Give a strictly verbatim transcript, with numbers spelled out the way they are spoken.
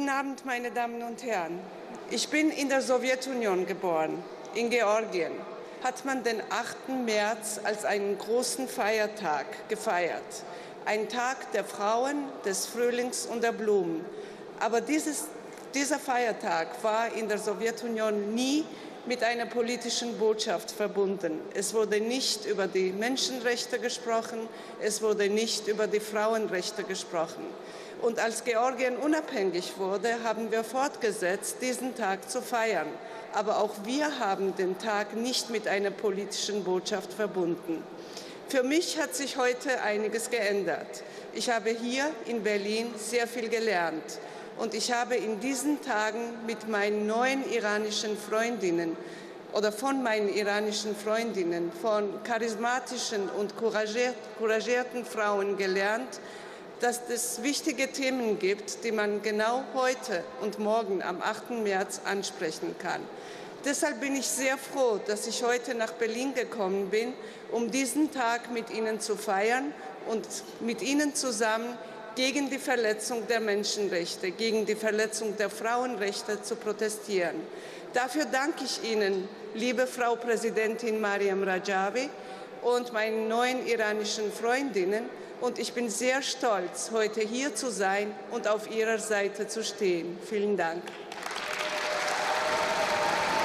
Guten Abend, meine Damen und Herren. Ich bin in der Sowjetunion geboren, in Georgien. Hat man den achten März als einen großen Feiertag gefeiert. Ein Tag der Frauen, des Frühlings und der Blumen. Aber dieses, dieser Feiertag war in der Sowjetunion nie mit einer politischen Botschaft verbunden. Es wurde nicht über die Menschenrechte gesprochen, es wurde nicht über die Frauenrechte gesprochen. Und als Georgien unabhängig wurde, haben wir fortgesetzt, diesen Tag zu feiern. Aber auch wir haben den Tag nicht mit einer politischen Botschaft verbunden. Für mich hat sich heute einiges geändert. Ich habe hier in Berlin sehr viel gelernt. Und ich habe in diesen Tagen mit meinen neuen iranischen Freundinnen oder von meinen iranischen Freundinnen, von charismatischen und couragierten Frauen gelernt, dass es wichtige Themen gibt, die man genau heute und morgen am achten März ansprechen kann. Deshalb bin ich sehr froh, dass ich heute nach Berlin gekommen bin, um diesen Tag mit Ihnen zu feiern und mit Ihnen zusammen gegen die Verletzung der Menschenrechte, gegen die Verletzung der Frauenrechte zu protestieren. Dafür danke ich Ihnen, liebe Frau Präsidentin Maryam Rajavi und meinen neuen iranischen Freundinnen, und ich bin sehr stolz, heute hier zu sein und auf Ihrer Seite zu stehen. Vielen Dank.